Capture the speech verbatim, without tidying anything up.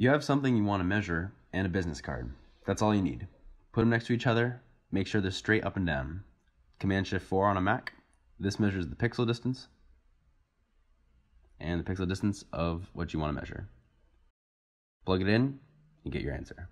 You have something you want to measure and a business card. That's all you need. Put them next to each other, make sure they're straight up and down. Command Shift four on a Mac. This measures the pixel distance and the pixel distance of what you want to measure. Plug it in and get your answer.